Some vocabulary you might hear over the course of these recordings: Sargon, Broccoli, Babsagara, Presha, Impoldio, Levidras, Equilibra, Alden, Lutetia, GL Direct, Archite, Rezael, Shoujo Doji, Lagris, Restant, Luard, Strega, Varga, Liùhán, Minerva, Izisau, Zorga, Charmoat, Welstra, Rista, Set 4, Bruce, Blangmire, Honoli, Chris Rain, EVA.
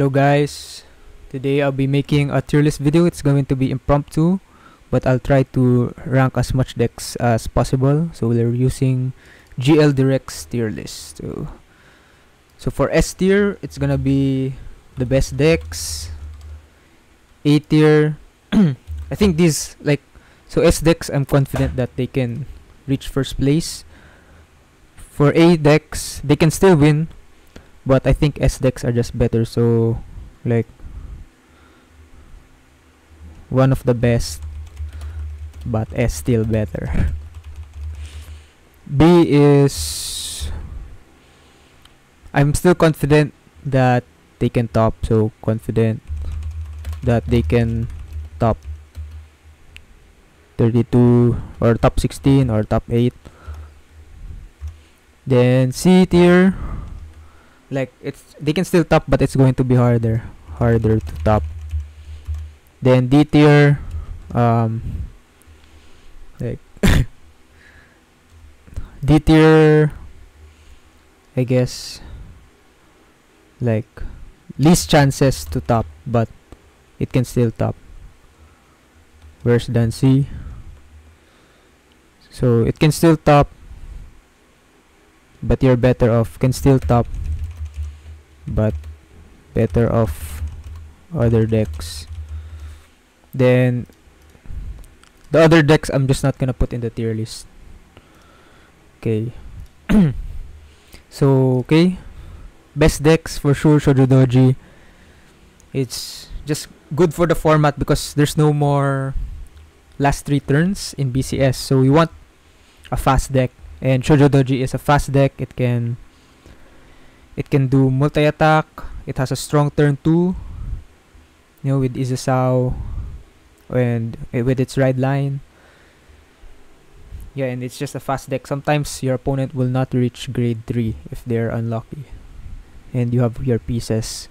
Hello guys, today I'll be making a tier list video. It's going to be impromptu, but I'll try to rank as much decks as possible. So we're using GL Direct's tier list. So for S tier, it's gonna be the best decks. A tier, I think these, like, so S decks, I'm confident that they can reach first place. For A decks, they can still win, but I think S decks are just better, so like one of the best, but S still better. B is, I'm still confident that they can top, so confident that they can top 32 or top 16 or top 8. Then C tier, like, it's, they can still top, but it's going to be harder to top. Then D tier, like D tier, I guess, like least chances to top, but it can still top. Worse than C, so it can still top, but you're better off. Can still top, but better off other decks. Then the other decks I'm just not gonna put in the tier list. Okay. So okay, best decks for sure, Shoujo Doji. It's just good for the format because there's no more last three turns in BCS, so we want a fast deck, and Shoujo Doji is a fast deck. It can do multi-attack. It has a strong turn 2, you know, with Izisau and with its ride line. Yeah, and it's just a fast deck. Sometimes your opponent will not reach grade 3 if they're unlucky and you have your pieces.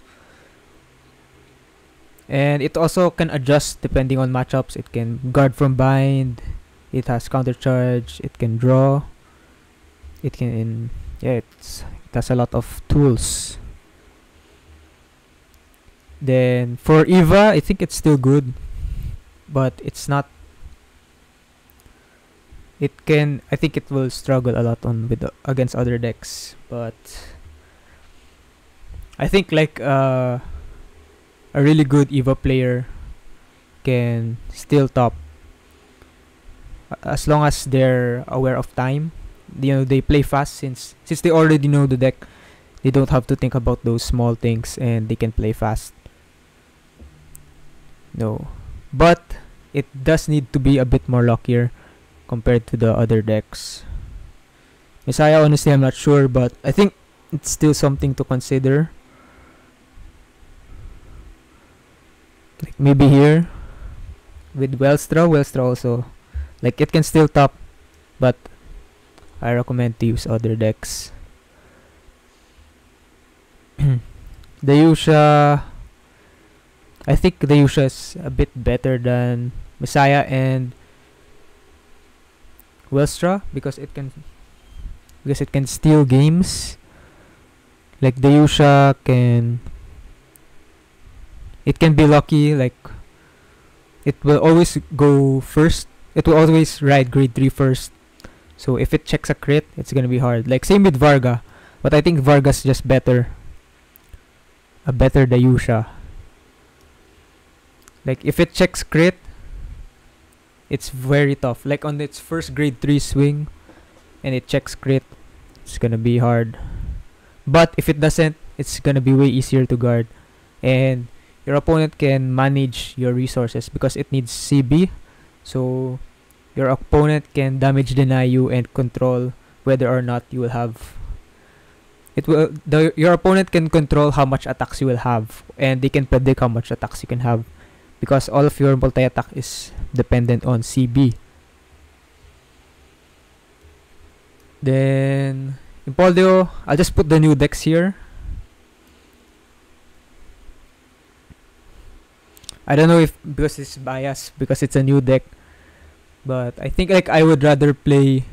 And it also can adjust depending on matchups. It can guard from bind. It has counter charge. It can draw. It can, yeah, it has a lot of tools. Then for EVA, I think it's still good, but it's not, it can, I think it will struggle a lot on with against other decks, but I think like a really good EVA player can still top as long as they're aware of time. You know, they play fast since they already know the deck. They don't have to think about those small things, and they can play fast. No, but it does need to be a bit more luckier compared to the other decks. Messiah, honestly, I'm not sure, but I think it's still something to consider. Like maybe here with Welstra also, like, it can still top, but I recommend to use other decks. Dai Yusha, I think Dai Yusha is a bit better than Messiah and Welstra because it can steal games. Like Dai Yusha can be lucky, like it will always go first. It will always ride grade 3 first. So if it checks a crit, it's gonna be hard. Like same with Varga, but I think Varga's just better. A better Dai Yusha. Like if it checks crit, it's very tough. Like on its first grade 3 swing, and it checks crit, it's gonna be hard. But if it doesn't, it's gonna be way easier to guard, and your opponent can manage your resources because it needs CB. So your opponent can damage deny you and control whether or not you will have it. Your opponent can control how much attacks you will have, and they can predict how much attacks you can have because all of your multi-attack is dependent on CB. Then Impoldio, I'll just put the new decks here. I don't know if because it's biased because it's a new deck, but I think like I would rather play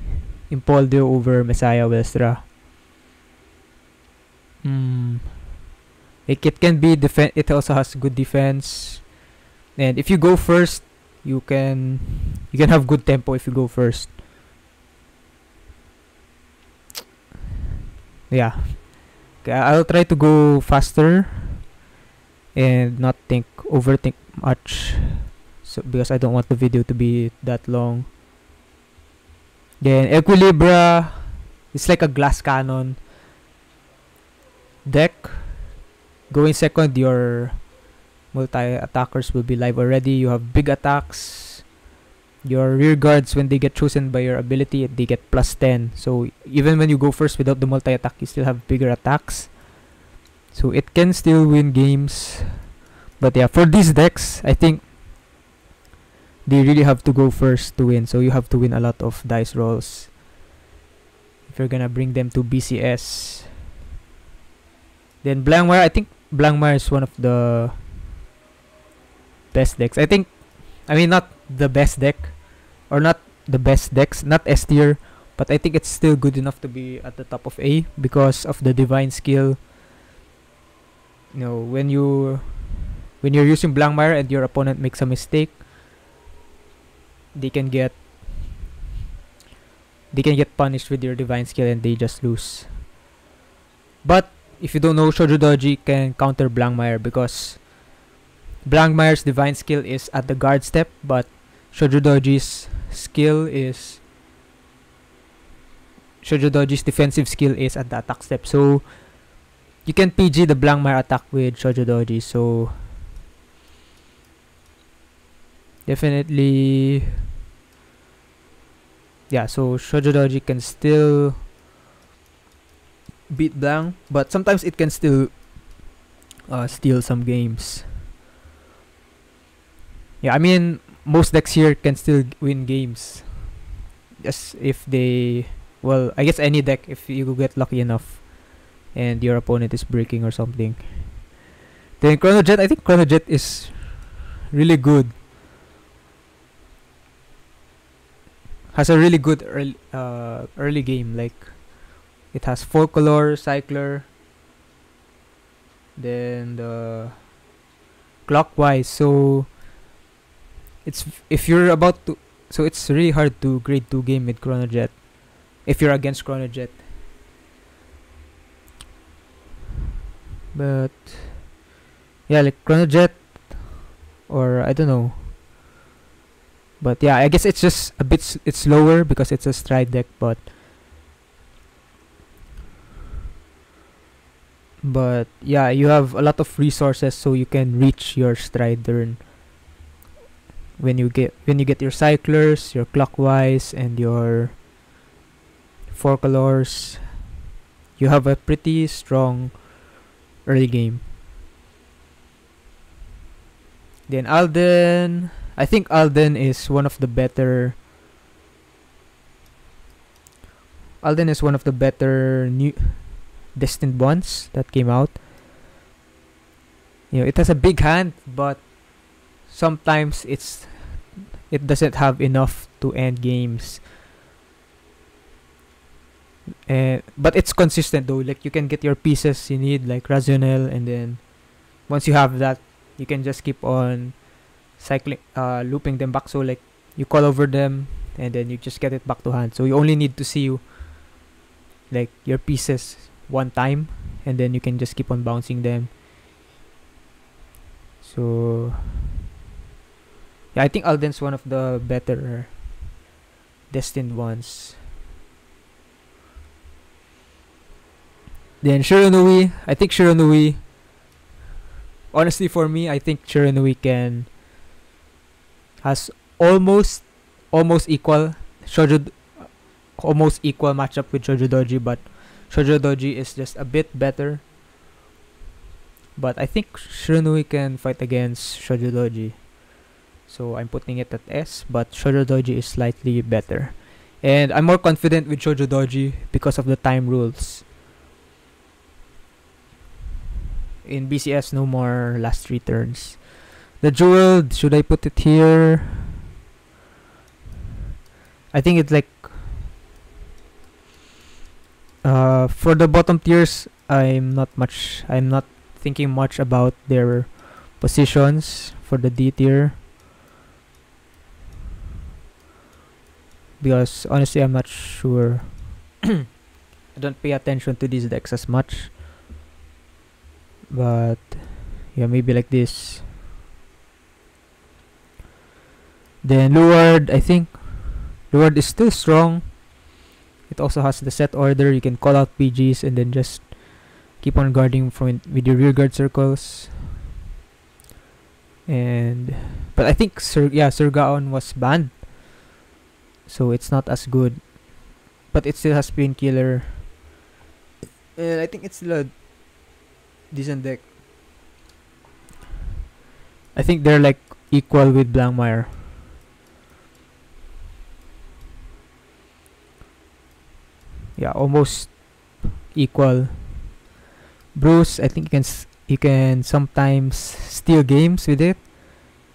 Impoldio over Messiah Welstra. It can be defense. It also has good defense, and if you go first, you can have good tempo if you go first. Yeah, I'll try to go faster and not overthink much, so because I don't want the video to be that long. Then Equilibra, it's like a glass cannon deck. Going second, your multi-attackers will be live already. You have big attacks. Your rear guards, when they get chosen by your ability, they get +10. So even when you go first without the multi-attack, you still have bigger attacks. So it can still win games. But yeah, for these decks, I think they really have to go first to win. So you have to win a lot of dice rolls if you're gonna bring them to BCS. Then Blangmire, I think Blangmire is one of the best decks. I mean not the best deck, or not the best decks, not S tier, but I think it's still good enough to be at the top of A because of the divine skill. You know, when you're using Blangmire and your opponent makes a mistake, they can get punished with your divine skill and they just lose. But if you don't know, Shoujo Doji can counter Blangmire because Blangmire's divine skill is at the guard step, but Shoujo Doji's defensive skill is at the attack step. So you can PG the Blangmire attack with Shoujo Doji. So definitely, yeah. So Shoujo Doji can still beat Blang, but sometimes it can still steal some games. Yeah, I mean most decks here can still win games. Yes, if they, well, I guess any deck if you get lucky enough and your opponent is breaking or something. Then Chrono Jet, I think Chrono Jet is really good. Has a really good early game, like it has Folklore, Cycler, then the Clockwise. So it's it's really hard to grade 2 game with Chrono Jet if you're against Chrono Jet. But yeah, like Chrono Jet, or I don't know. But yeah, I guess it's just a bit slower because it's a stride deck, but yeah, you have a lot of resources, so you can reach your stride turn when you get your cyclers, your clockwise, and your folklores. You have a pretty strong early game. Then Alden, I think Alden is one of the better new Destined Bonds that came out. You know, it has a big hand, but sometimes it doesn't have enough to end games. But it's consistent though. Like you can get your pieces you need, like Raziel, and then once you have that, you can just keep on cycling, looping them back. So like you call over them, and then you just get it back to hand. So you only need to see like your pieces one time, and then you can just keep on bouncing them. So yeah, I think Alden's one of the better destined ones. Then Shiranui, I think Shiranui, honestly for me, I think Shiranui has almost equal matchup with Shoujo Doji, but Shoujo Doji is just a bit better. But I think Shiranui can fight against Shoujo Doji, so I'm putting it at S, but Shoujo Doji is slightly better, and I'm more confident with Shoujo Doji because of the time rules. In BCS, no more last 3 turns. The Jewel, should I put it here? I think it's like for the bottom tiers, I'm not thinking much about their positions for the D tier, because honestly I'm not sure. I don't pay attention to these decks as much, but yeah, maybe like this. Then Luard, I think Luard is still strong. It also has the set order. You can call out PGs and then just keep on guarding from with your rear guard circles. And but I think Sargon was banned, so it's not as good. But it still has Painkiller, and I think it's still a decent deck. I think they're like equal with Blangmire. Yeah, almost equal. Bruce, I think you can sometimes steal games with it,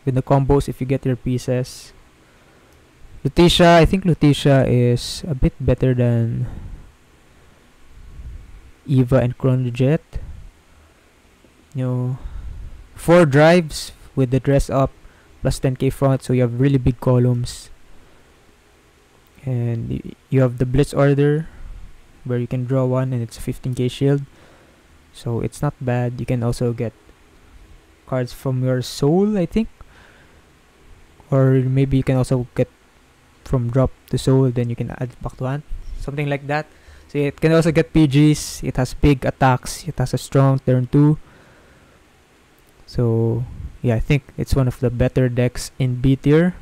with the combos if you get your pieces. Lutetia, I think Lutetia is a bit better than EVA and Chrono Jet. You know, 4 drives with the dress up plus 10k front, so you have really big columns. And you have the blitz order where you can draw one and it's a 15k shield, so it's not bad. You can also get cards from your soul, I think, or maybe you can also get from drop to soul, then you can add back to hand, something like that. So yeah, it can also get PGs, it has big attacks, it has a strong turn 2. So yeah, I think it's one of the better decks in B tier,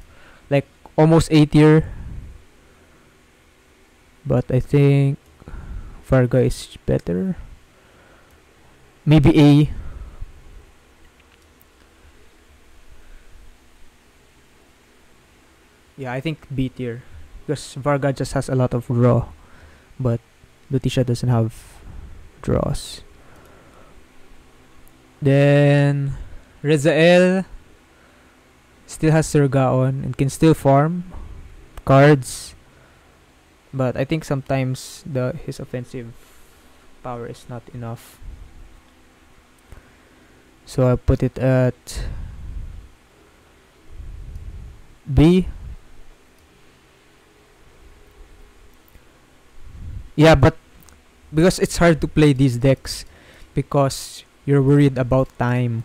like almost A tier. But I think Varga is better. Maybe A. Yeah, I think B tier. Because Varga just has a lot of raw. But Lutetia doesn't have draws. Then Rezael still has Sargon and can still farm cards. But I think sometimes his offensive power is not enough. So I put it at B. Yeah, but because it's hard to play these decks because you're worried about time.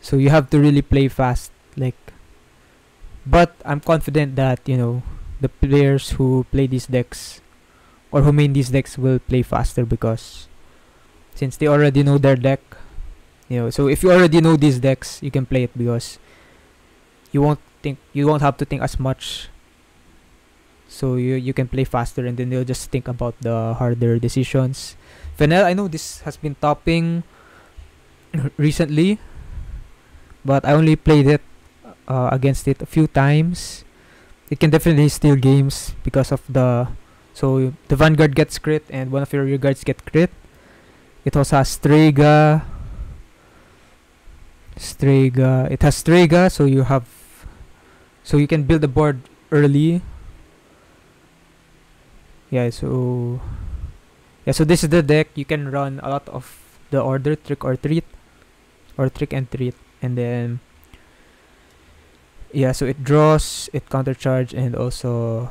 So you have to really play fast. But I'm confident that, you know, the players who play these decks or who main these decks will play faster, because since they already know their deck, you know. So if you already know these decks, you can play it because you won't have to think as much. So you can play faster, and then they'll just think about the harder decisions. Fennel, I know this has been topping recently, but I only played it against it a few times. It can definitely steal games because of the vanguard gets crit and one of your rear guards get crit. It also has Strega. It has Strega, so you can build the board early. Yeah, so this is the deck. You can run a lot of the order trick and treat, and then yeah, so it draws, it countercharge, and also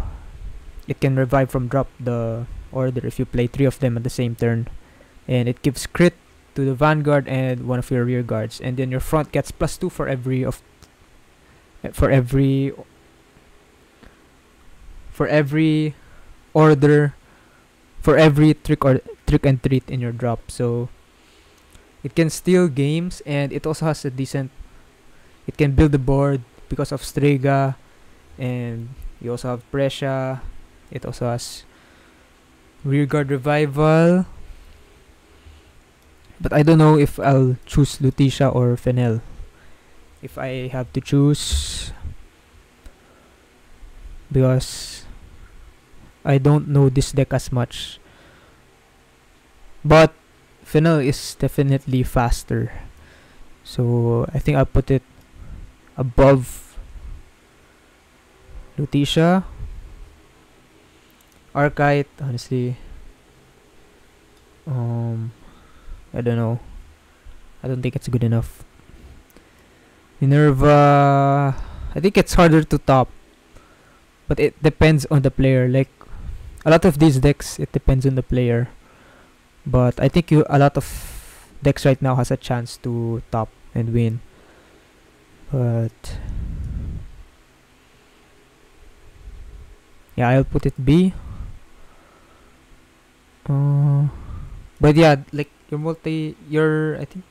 it can revive from drop the order if you play 3 of them at the same turn. And it gives crit to the vanguard and one of your rear guards, and then your front gets +2 for every order, for every trick and treat in your drop. So it can steal games, and it also has a decent. It can build the board because of Strega, and you also have Presha. It also has rearguard revival, but I don't know if I'll choose Lutetia or Fennel if I have to choose, because I don't know this deck as much. But Fennel is definitely faster, so I think I'll put it above Lutetia. Archite, honestly, I don't know. I don't think it's good enough. Minerva, I think it's harder to top, but it depends on the player. Like a lot of these decks, it depends on the player, but I think a lot of decks right now has a chance to top and win. But yeah, I'll put it B. But yeah, like your I think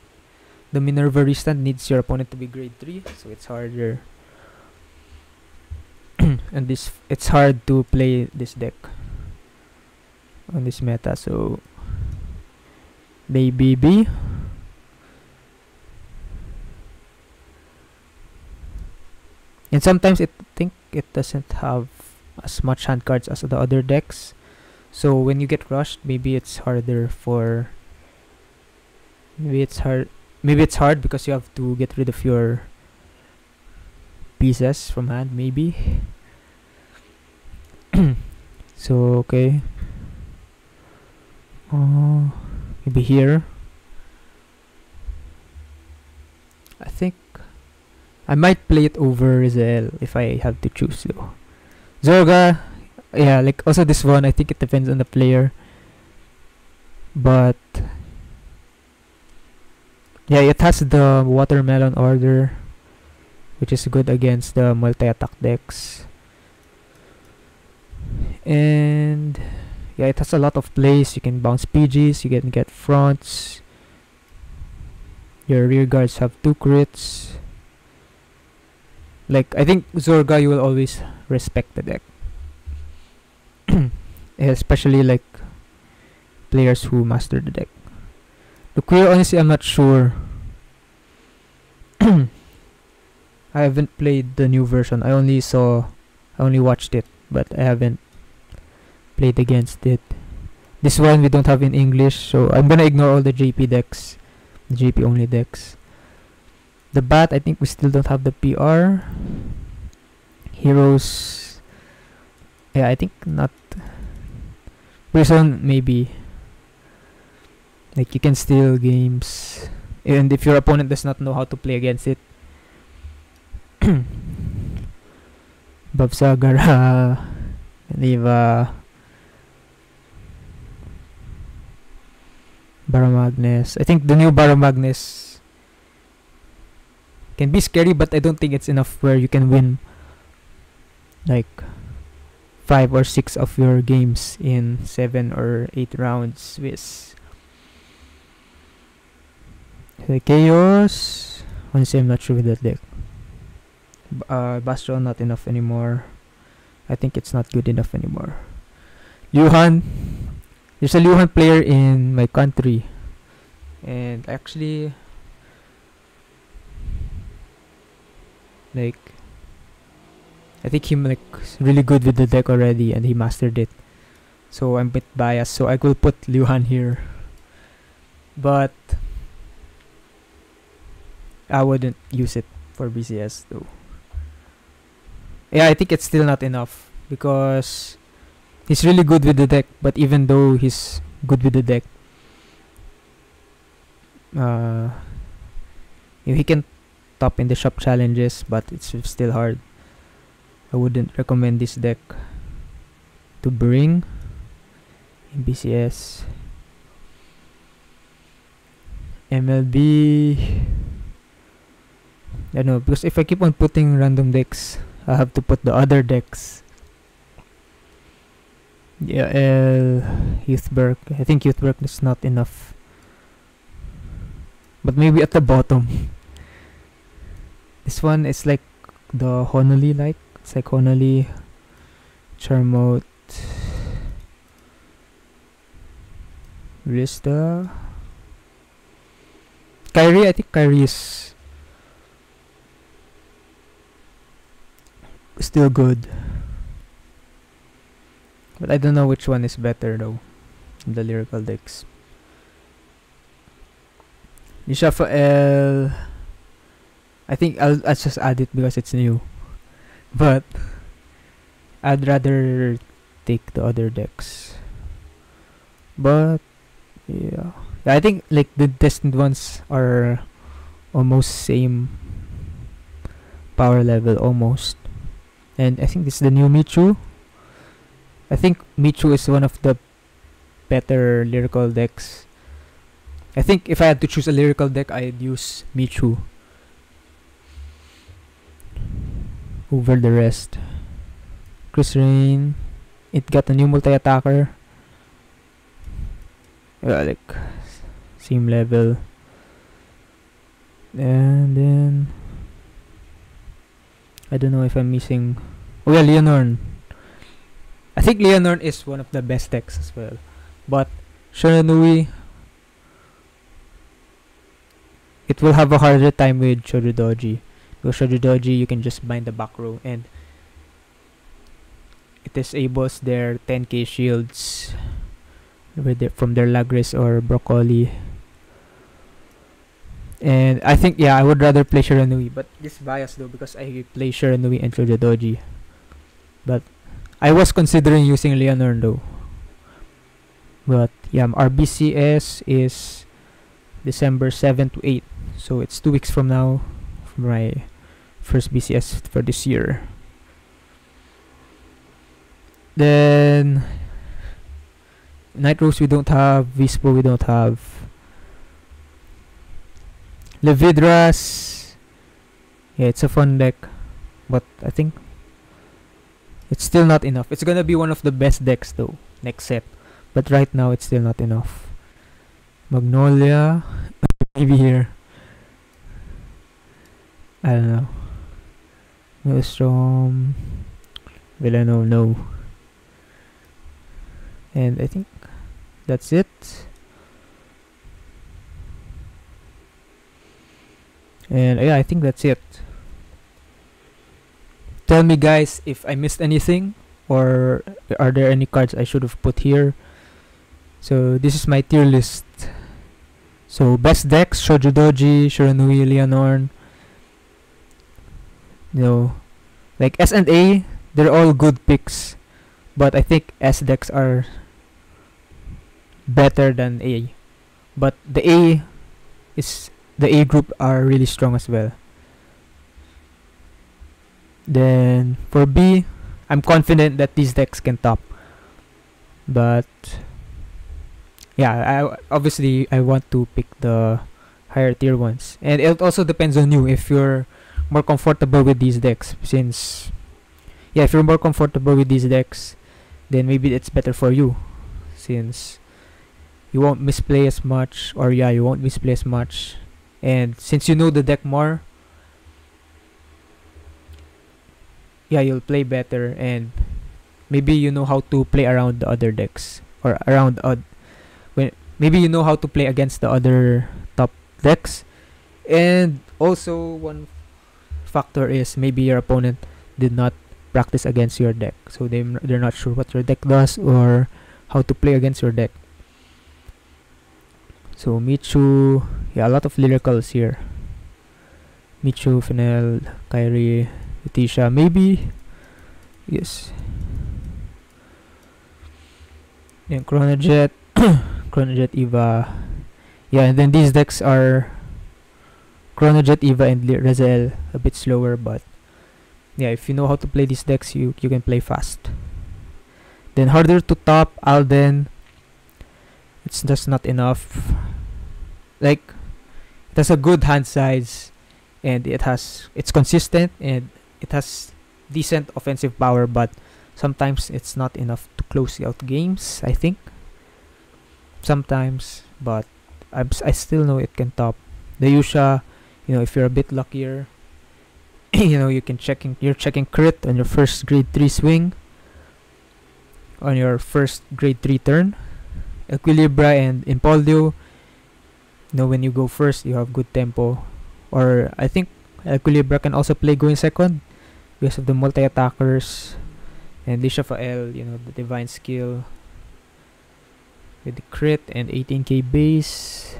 the Minerva restant needs your opponent to be grade 3, so it's harder. And it's hard to play this deck on this meta, so maybe B. And sometimes I think it doesn't have as much hand cards as the other decks, so when you get rushed, maybe it's harder for. Maybe it's hard because you have to get rid of your pieces from hand, maybe. So okay, maybe here. I think I might play it over Rezael if I have to choose though. Zorga, yeah, like also this one, I think it depends on the player, but yeah, it has the watermelon order, which is good against the multi-attack decks. And yeah, it has a lot of plays. You can bounce PGs, you can get fronts. Your rear guards have 2 crits. Like, I think Zorga, you will always respect the deck. Especially like players who master the deck. The queer, honestly, I'm not sure. I haven't played the new version. I only watched it, but I haven't played against it. This one we don't have in English, so I'm gonna ignore all the JP decks, the JP only decks. The Bat, I think we still don't have the PR. Heroes, yeah, I think not. Prison, maybe. Like, you can steal games, and if your opponent does not know how to play against it. Babsagara, EVA, Baromagnus. I think the new Baromagnus can be scary, but I don't think it's enough where you can win like 5 or 6 of your games in 7 or 8 rounds with. The Chaos, honestly, I'm not sure with that deck. Bastion, not enough anymore. I think it's not good enough anymore. Liùhán, there's a Liùhán player in my country, and actually, like, I think he's like really good with the deck already, and he mastered it. So I'm a bit biased, so I could put Liùhán here, but I wouldn't use it for BCS though. Yeah, I think it's still not enough because he's really good with the deck, but even though he's good with the deck, he can top in the shop challenges, but it's still hard. I wouldn't recommend this deck to bring in BCS. MLB, I know, because if I keep on putting random decks, I have to put the other decks. Yeah, Youthberk. I think Youthberk is not enough. But maybe at the bottom. This one is like the Honoli, like. It's like Honoli, Charmoat, Rista, Kyrie. I think Kyrie is still good, but I don't know which one is better though. The lyrical decks. Yushafael, I think I'll just add it because it's new, but I'd rather take the other decks. But yeah. I think like the destined ones are almost same power level almost. And I think this is the new Michu. I think Michu is one of the better lyrical decks. I think if I had to choose a lyrical deck, I'd use Michu over the rest. Chris Rain, it got a new multi-attacker. Like same level. And then I don't know if I'm missing. Oh yeah, Leonorn. I think Leonorn is one of the best decks as well. But Shiranui, it will have a harder time with Shoujo Doji. With Shoujo Doji, you can just bind the back row and it disables their 10k shields from their Lagris or Broccoli. And I think, yeah, I would rather play Shiranui, but this bias though because I play Shiranui and Shoujo Doji. But I was considering using Leonorn though. But yeah, our BCS is December 7 to 8, so it's 2 weeks from now from my first BCS for this year. Then Night Rose we don't have, Vispo we don't have, Levidras, yeah, it's a fun deck, but I think it's still not enough. It's gonna be one of the best decks though next set, but right now it's still not enough. Magnolia, maybe here, I don't know. Maelstrom, Villano, no. And I think that's it. And yeah, I think that's it. Tell me guys if I missed anything or are there any cards I should have put here. So this is my tier list. So best decks, Shoujo Doji, Shiranui, Leonorn. You know, like S and A, they're all good picks. But I think S decks are better than A. But the A group are really strong as well. Then for B, I'm confident that these decks can top. But yeah, I want to pick the higher tier ones. And it also depends on you if you're more comfortable with these decks. Since yeah, if you're more comfortable with these decks, then maybe it's better for you, since you won't misplay as much, or yeah, you won't misplay as much. And since you know the deck more, yeah, you'll play better, and maybe you know how to play around the other decks, or around maybe you know how to play against the other top decks. And also one factor is maybe your opponent did not practice against your deck, so they're not sure what your deck does or how to play against your deck. So Michu, yeah, a lot of lyricals here. Michu, Fenrir, Kyrie, Lutetia, maybe, yes. And Chrono Jet, Chrono Jet, EVA, yeah. And then these decks are Chrono Jet, EVA, and Rezael, a bit slower, but yeah, if you know how to play these decks, you can play fast. Then harder to top, Alden. It's just not enough. Like, it has a good hand size, and it's consistent, and it has decent offensive power, but sometimes it's not enough to close out games, I think. Sometimes, but I still know it can top. Dai Yusha, you know, if you're a bit luckier, you know, you're checking crit on your first grade 3 swing, on your first grade 3 turn. Equilibra and Impoldio, you know, when you go first, you have good tempo. Or I think Equilibra can also play going second because of the multi-attackers. And Lishafael, you know, the divine skill with the crit and 18k base.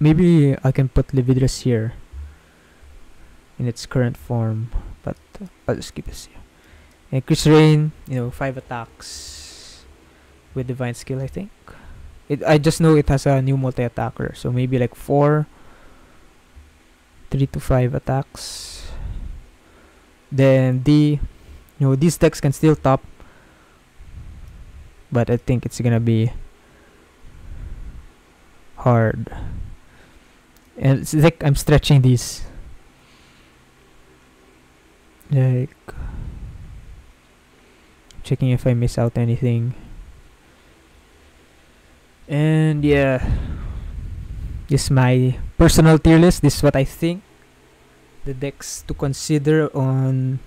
Maybe I can put Levidras here in its current form, but I'll just keep this here. And Chris Rain, you know, 5 attacks, with divine skill, I think. I just know it has a new multi-attacker, so maybe like 3 to 5 attacks. Then these decks can still top, but I think it's gonna be hard. And it's like I'm stretching these. Like checking if I miss out anything. And yeah, this is my personal tier list. This is what I think the decks to consider on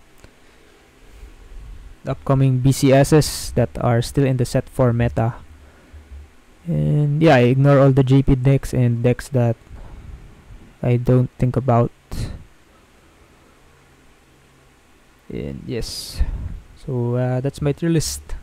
the upcoming BCSs that are still in the set 4 meta. And yeah, I ignore all the JP decks and decks that I don't think about. And yes, so that's my tier list.